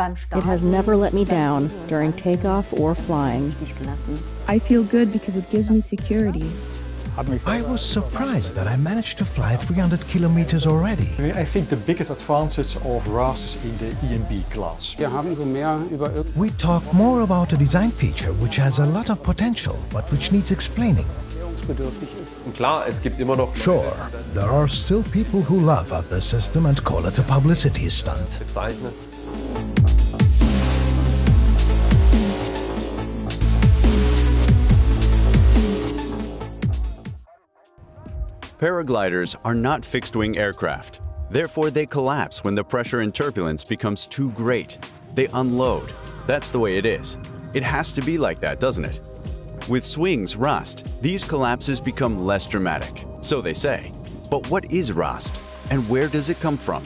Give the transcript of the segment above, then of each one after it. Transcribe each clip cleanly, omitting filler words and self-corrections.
It has never let me down during takeoff or flying. I feel good because it gives me security. I was surprised that I managed to fly 300 kilometers already. I think the biggest advantage of RAST is in the ENB class. We talk more about a design feature which has a lot of potential, but which needs explaining. Sure, there are still people who laugh at the system and call it a publicity stunt. Paragliders are not fixed-wing aircraft. Therefore, they collapse when the pressure and turbulence becomes too great. They unload. That's the way it is. It has to be like that, doesn't it? With Swing's RAST, these collapses become less dramatic, so they say. But what is RAST, and where does it come from?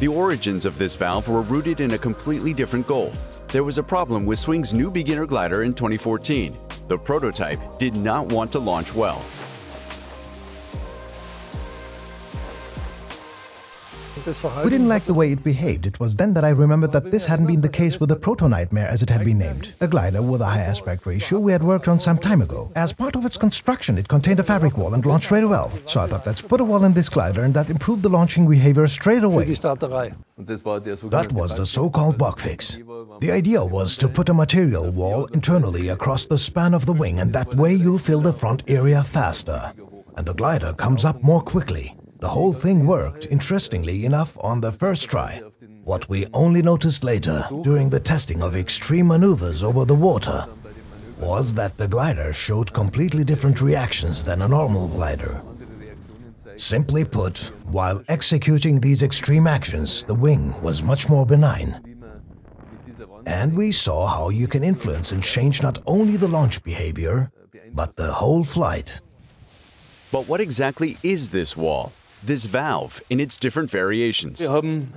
The origins of this valve were rooted in a completely different goal. There was a problem with Swing's new beginner glider in 2014. The prototype did not want to launch well. We didn't like the way it behaved. It was then that I remembered that this hadn't been the case with the Proto Nightmare, as it had been named. A glider with a high aspect ratio we had worked on some time ago. As part of its construction, it contained a fabric wall and launched straight well. So I thought, let's put a wall in this glider, and that improved the launching behavior straight away. That was the so-called bug fix. The idea was to put a material wall internally across the span of the wing, and that way you fill the front area faster. And the glider comes up more quickly. The whole thing worked, interestingly enough, on the first try. What we only noticed later, during the testing of extreme maneuvers over the water, was that the glider showed completely different reactions than a normal glider. Simply put, while executing these extreme actions, the wing was much more benign. And we saw how you can influence and change not only the launch behavior, but the whole flight. But what exactly is this wall? This valve in its different variations. In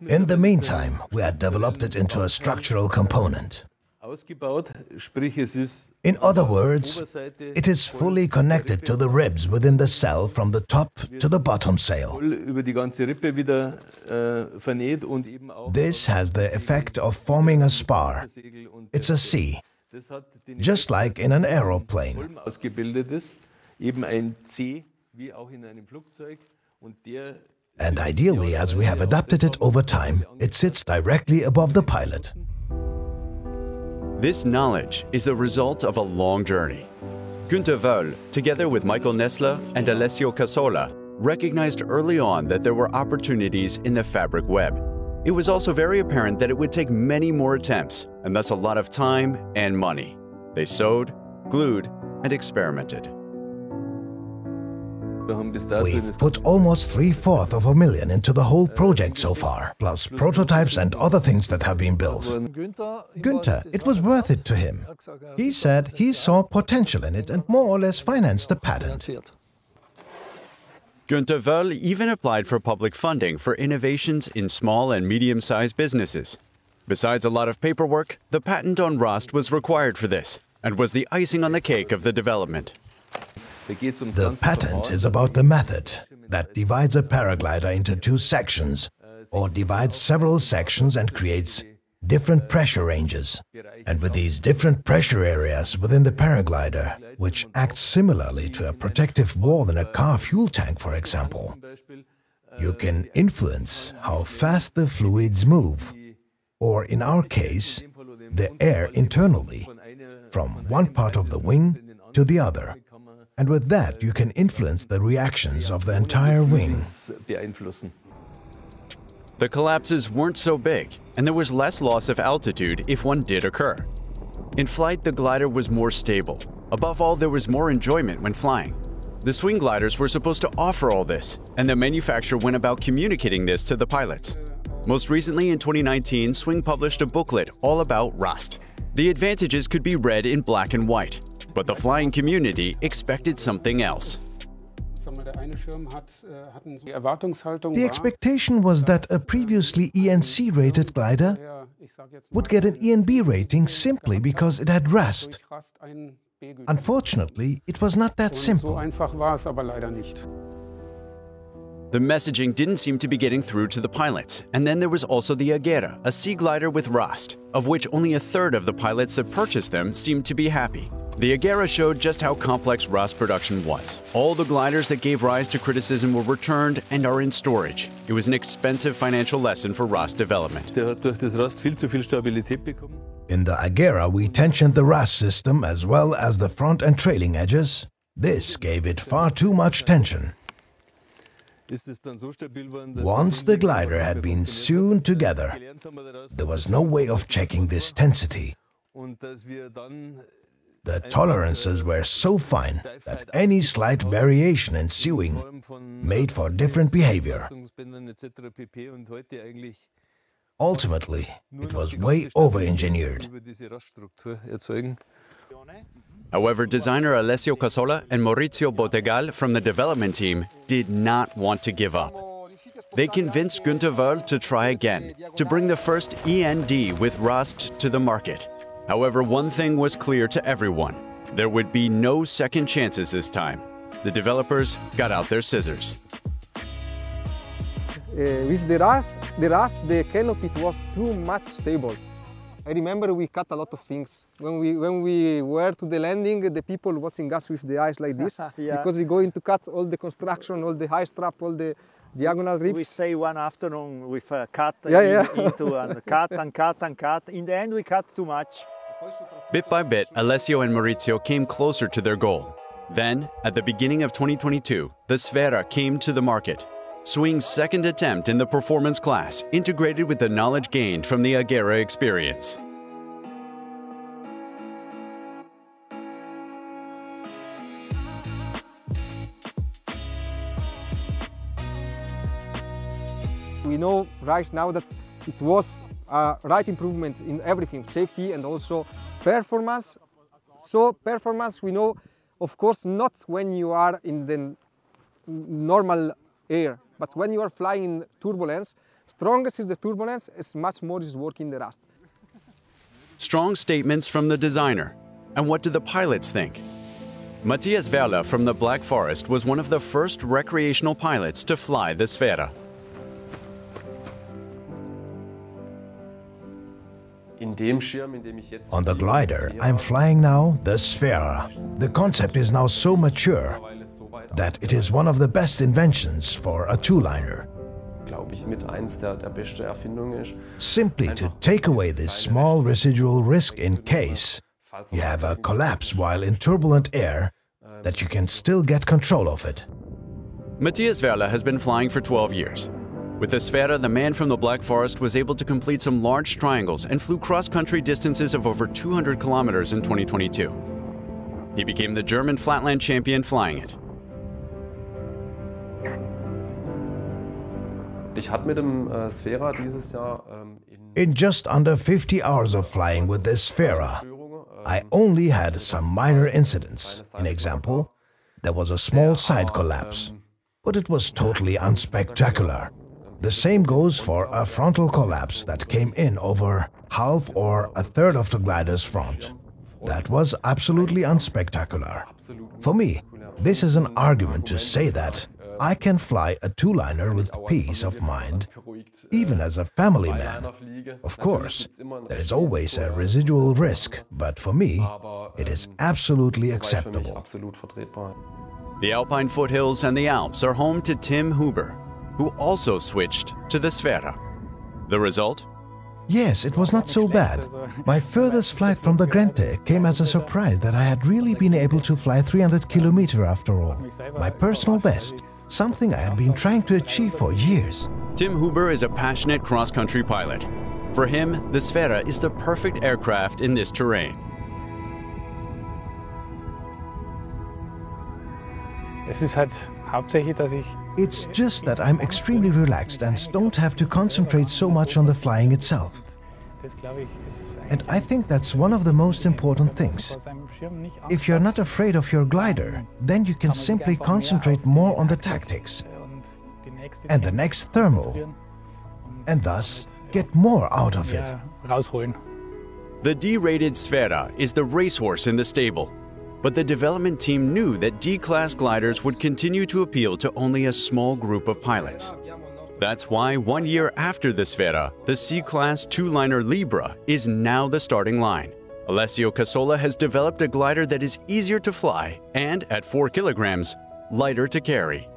the meantime, we had developed it into a structural component. In other words, it is fully connected to the ribs within the cell from the top to the bottom sail. This has the effect of forming a spar. It's a C, just like in an aeroplane. And ideally, as we have adapted it over time, it sits directly above the pilot. This knowledge is the result of a long journey. Günther Wöll, together with Michael Nessler and Alessio Casola, recognized early on that there were opportunities in the fabric web. It was also very apparent that it would take many more attempts, and thus a lot of time and money. They sewed, glued, and experimented. We've put almost 3/4 of a million into the whole project so far, plus prototypes and other things that have been built. Günther, it was worth it to him. He said he saw potential in it and more or less financed the patent. Günther Wöll even applied for public funding for innovations in small and medium-sized businesses. Besides a lot of paperwork, the patent on RAST was required for this and was the icing on the cake of the development. The patent is about the method that divides a paraglider into two sections, or divides several sections and creates different pressure ranges. And with these different pressure areas within the paraglider, which acts similarly to a protective wall in a car fuel tank, for example, you can influence how fast the fluids move, or in our case, the air internally, from one part of the wing to the other. And with that, you can influence the reactions of the entire wing. The collapses weren't so big, and there was less loss of altitude if one did occur. In flight, the glider was more stable. Above all, there was more enjoyment when flying. The Swing gliders were supposed to offer all this, and the manufacturer went about communicating this to the pilots. Most recently, in 2019, Swing published a booklet all about RAST. The advantages could be read in black and white. But the flying community expected something else. The expectation was that a previously ENC-rated glider would get an ENB rating simply because it had RAST. Unfortunately, it was not that simple. The messaging didn't seem to be getting through to the pilots, and then there was also the Agera, a sea glider with RAST, of which only a third of the pilots that purchased them seemed to be happy. The Agera showed just how complex RAST production was. All the gliders that gave rise to criticism were returned and are in storage. It was an expensive financial lesson for RAST development. In the Agera, we tensioned the RAST system as well as the front and trailing edges. This gave it far too much tension. Once the glider had been sewn together, there was no way of checking this tensity. The tolerances were so fine that any slight variation in sewing made for different behavior. Ultimately, it was way over-engineered. However, designer Alessio Casola and Maurizio Botegal from the development team did not want to give up. They convinced Günther Wöll to try again, to bring the first END with RAST to the market. However, one thing was clear to everyone. There would be no second chances this time. The developers got out their scissors. With the RAST, the canopy was too much stable. I remember we cut a lot of things. When we were to the landing, the people watching us with the eyes like this, yeah. Because we're going to cut all the construction, all the high strap, all the diagonal ribs. We stay one afternoon with a cut into and cut and cut and cut. In the end, we cut too much. Bit by bit, Alessio and Maurizio came closer to their goal. Then, at the beginning of 2022, the Sfera came to the market. Swing's second attempt in the performance class, integrated with the knowledge gained from the Agera experience. We know right now that it was a right improvement in everything, safety and also performance. So performance, we know, of course, not when you are in the normal air. But when you are flying in turbulence, strongest is the turbulence, as much more is working the RAST. Strong statements from the designer. And what do the pilots think? Matthias Werle from the Black Forest was one of the first recreational pilots to fly the Sfera. On the glider I'm flying now, the Sfera. The concept is now so mature that it is one of the best inventions for a two-liner. Simply to take away this small residual risk in case you have a collapse while in turbulent air, that you can still get control of it. Matthias Werle has been flying for 12 years. With the Sfera, the man from the Black Forest was able to complete some large triangles and flew cross-country distances of over 200 kilometers in 2022. He became the German flatland champion flying it. In just under 50 hours of flying with this Sfera, I only had some minor incidents. For example, there was a small side collapse, but it was totally unspectacular. The same goes for a frontal collapse that came in over half or a third of the glider's front. That was absolutely unspectacular. For me, this is an argument to say that I can fly a two-liner with peace of mind, even as a family man. Of course, there is always a residual risk, but for me, it is absolutely acceptable. The Alpine foothills and the Alps are home to Tim Huber, who also switched to the Sfera. The result? Yes, it was not so bad. My furthest flight from the Grante came as a surprise that I had really been able to fly 300 kilometers after all. My personal best, something I had been trying to achieve for years. Tim Huber is a passionate cross-country pilot. For him, the Sfera is the perfect aircraft in this terrain. It's just that I'm extremely relaxed and don't have to concentrate so much on the flying itself. And I think that's one of the most important things. If you're not afraid of your glider, then you can simply concentrate more on the tactics and the next thermal, and thus get more out of it. The derated Sfera is the racehorse in the stable. but the development team knew that D-class gliders would continue to appeal to only a small group of pilots. That's why 1 year after the Sfera, the C-class two-liner Libra is now the starting line. Alessio Casola has developed a glider that is easier to fly and, at 4 kilograms, lighter to carry.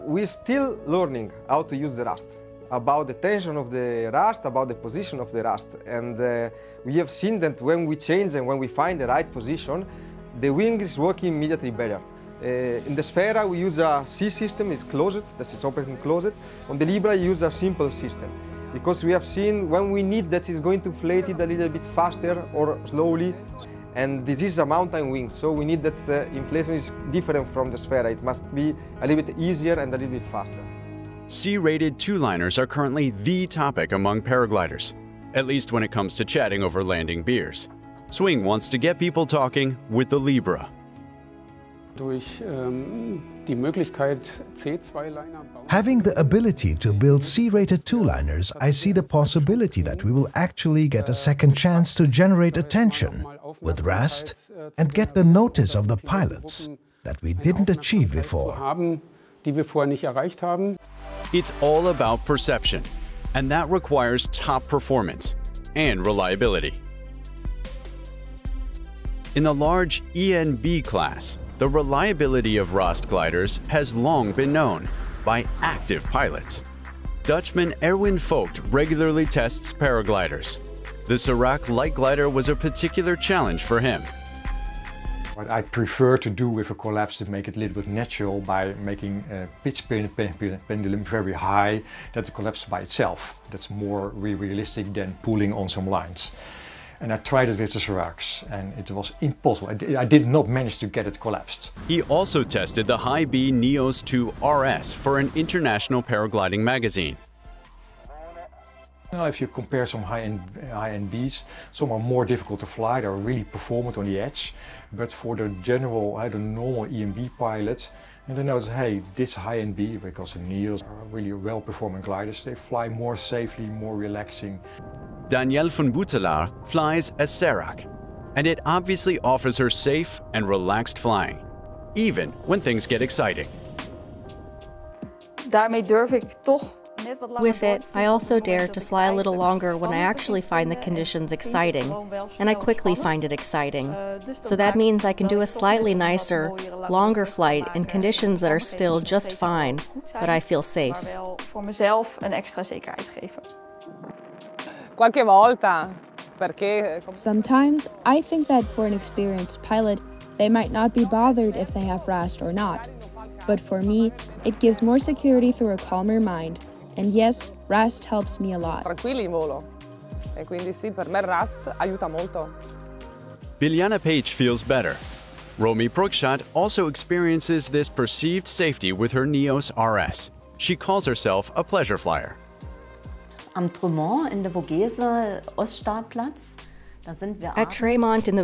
We're still learning how to use the RAST, about the tension of the RAST, about the position of the RAST. And we have seen that when we change and when we find the right position, the wing is working immediately better. In the Sfera, we use a C system, it's closed, that is open and closed. On the Libra, you use a simple system, because we have seen when we need that it's going to inflate it a little bit faster or slowly. And this is a mountain wing, so we need that inflation is different from the Sfera. It must be a little bit easier and a little bit faster. C-rated two-liners are currently the topic among paragliders, at least when it comes to chatting over landing beers. Swing wants to get people talking with the Libra. Having the ability to build C-rated two-liners, I see the possibility that we will actually get a second chance to generate attention with RAST and get the notice of the pilots that we didn't achieve before. It's all about perception, and that requires top performance and reliability. In the large ENB class, the reliability of RAST gliders has long been known by active pilots. Dutchman Erwin Folgt regularly tests paragliders. The Sirac light glider was a particular challenge for him. What I prefer to do with a collapse to make it a little bit natural by making a pitch pendulum very high, that the collapse by itself. That's more realistic than pulling on some lines. And I tried it with the Siracs, and it was impossible. I did not manage to get it collapsed. He also tested the High B Neos II RS for an international paragliding magazine. Now, if you compare some high-end Bs, some are more difficult to fly, they're really performant on the edge. But for the general, the normal EMB pilot, and they notice, hey, this high-end B, because the Neos are really well-performing gliders, they fly more safely, more relaxing. Danielle van Boutelaar flies a CERAC, and it obviously offers her safe and relaxed flying, even when things get exciting. With it, I also dare to fly a little longer when I actually find the conditions exciting, and I quickly find it exciting. So that means I can do a slightly nicer, longer flight in conditions that are still just fine, but I feel safe. Sometimes I think that for an experienced pilot, they might not be bothered if they have RAST or not. But for me, it gives more security through a calmer mind. And yes, RAST helps me a lot. Biljana Page feels better. Romy Prokschat also experiences this perceived safety with her Neos RS. She calls herself a pleasure flyer. At Tremont in the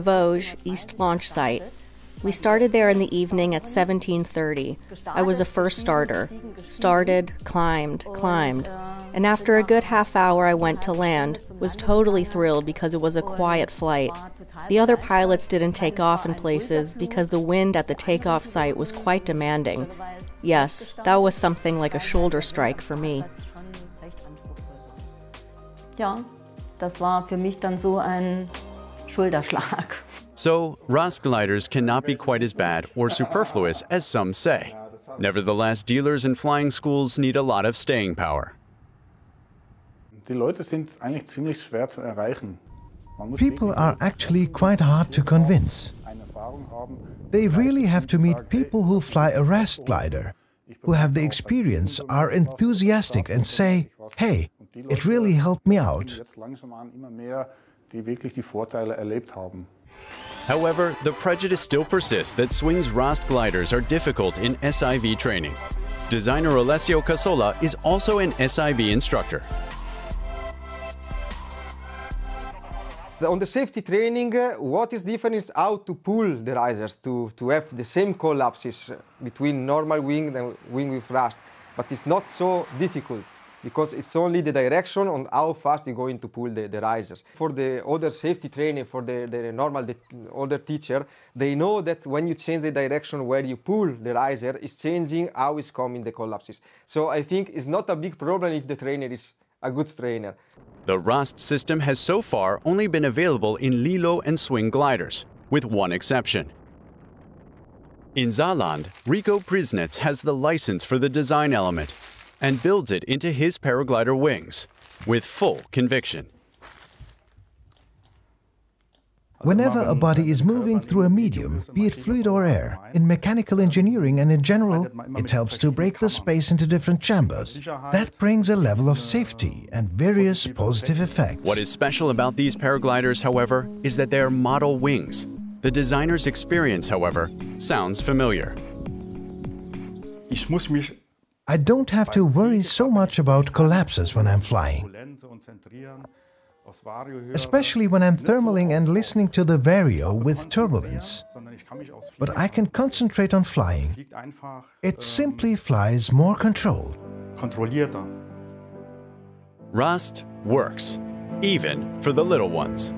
Vosges East launch site, we started there in the evening at 17:30. I was a first starter. Started, climbed. And after a good half hour I went to land, was totally thrilled because it was a quiet flight. The other pilots didn't take off in places because the wind at the takeoff site was quite demanding. Yes, that was something like a shoulder strike for me. Yeah, das war für mich dann so ein Schulterschlag. So, RAST gliders cannot be quite as bad or superfluous as some say. Nevertheless, dealers and flying schools need a lot of staying power. People are actually quite hard to convince. They really have to meet people who fly a RAST glider, who have the experience, are enthusiastic and say, hey, it really helped me out. However, the prejudice still persists that Swing's RAST gliders are difficult in SIV training. Designer Alessio Casola is also an SIV instructor. On the safety training, what is different is how to pull the risers to have the same collapses between normal wing and wing with RAST. But it's not so difficult. because it's only the direction on how fast you're going to pull the risers. For the other safety training, for the normal older teacher, they know that when you change the direction where you pull the riser, it's changing how it's coming the collapses. So I think it's not a big problem if the trainer is a good trainer. The RAST system has so far only been available in Lilo and Swing gliders, with one exception. In Saarland, Rico Prisnitz has the license for the design element and builds it into his paraglider wings with full conviction. Whenever a body is moving through a medium, be it fluid or air, in mechanical engineering and in general, it helps to break the space into different chambers. That brings a level of safety and various positive effects. What is special about these paragliders, however, is that they are model wings. The designer's experience, however, sounds familiar. I don't have to worry so much about collapses when I'm flying. Especially when I'm thermaling and listening to the vario with turbulence. But I can concentrate on flying. It simply flies more controlled. RAST works, even for the little ones.